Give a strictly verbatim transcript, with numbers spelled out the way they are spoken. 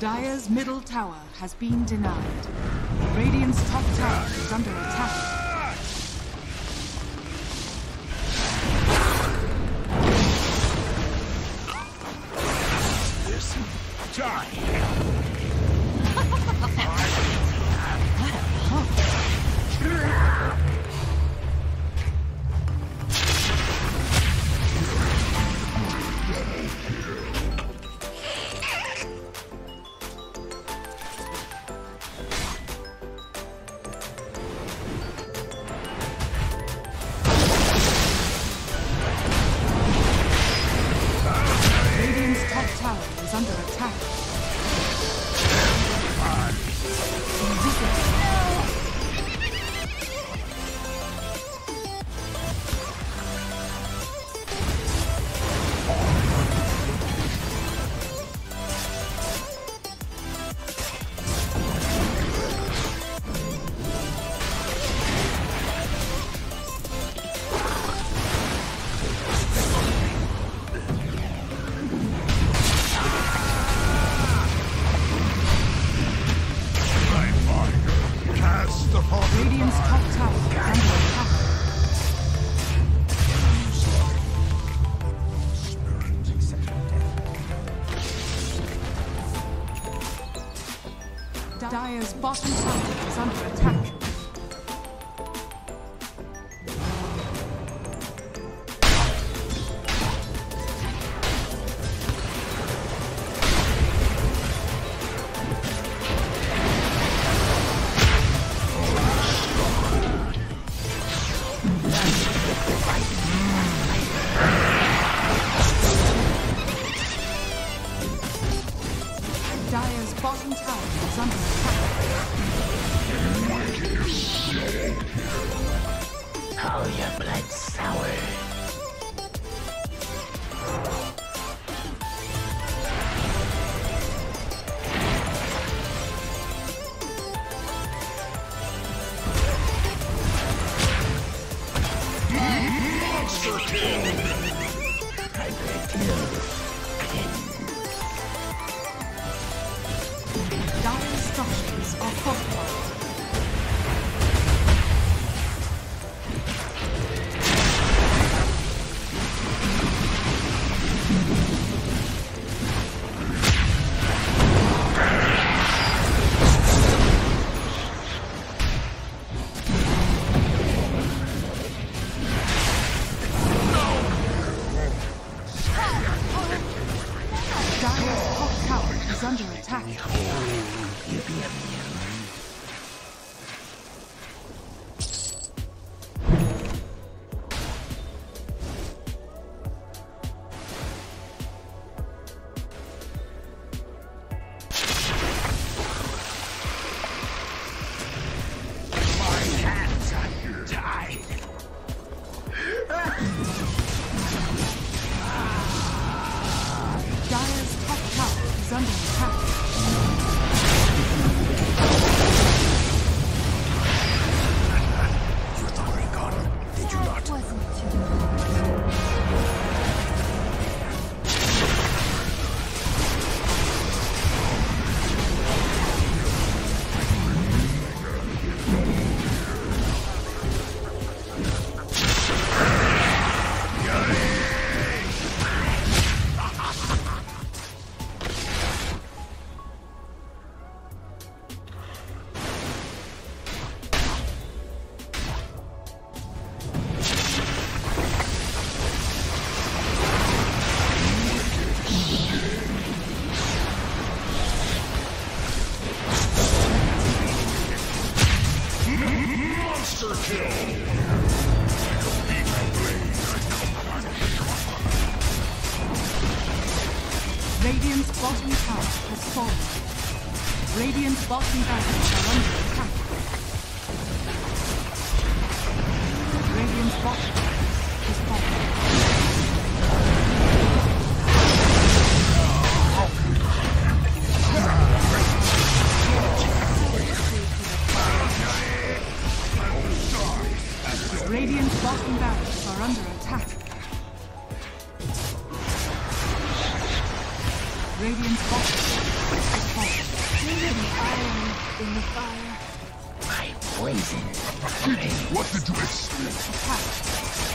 Dire's middle tower has been denied. Radiant's top tower is under attack. Dire's bottom tower is under attack. Monster kill! Radiant's bottom tower has fallen. Radiant's bottom barracks are under attack. Radiant's bottom barracks has fallen. Radiant's bottom barracks are under attack. Radiant's bottom is falling. Leaving iron in the fire. My poison. What did you expect? Attack.